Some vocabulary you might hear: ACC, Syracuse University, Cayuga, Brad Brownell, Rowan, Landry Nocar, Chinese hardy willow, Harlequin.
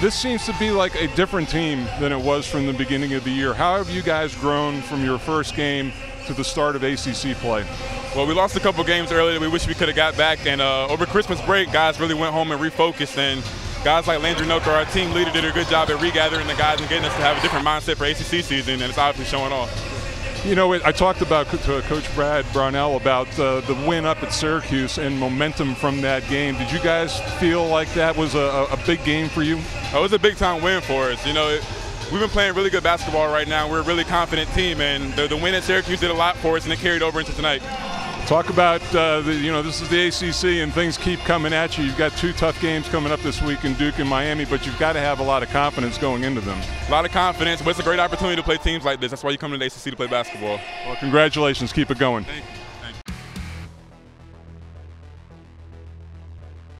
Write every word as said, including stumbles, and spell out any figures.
this seems to be like a different team than it was from the beginning of the year. How have you guys grown from your first game to the start of A C C play? Well, we lost a couple games earlier that we wish we could have got back, and uh, over Christmas break, guys really went home and refocused, and guys like Landry Nocar, our team leader, did a good job at regathering the guys and getting us to have a different mindset for A C C season, and it's obviously showing off. You know, I talked about to Coach Brad Brownell about uh, the win up at Syracuse and momentum from that game. Did you guys feel like that was a, a big game for you? It was a big-time win for us. You know, it, we've been playing really good basketball right now. We're a really confident team, and the, the win at Syracuse did a lot for us, and it carried over into tonight. Talk about, uh, the, you know, this is the A C C, and things keep coming at you. You've got two tough games coming up this week in Duke and Miami, but you've got to have a lot of confidence going into them. A lot of confidence, but it's a great opportunity to play teams like this. That's why you come to the A C C to play basketball. Well, congratulations. Keep it going. Thank you.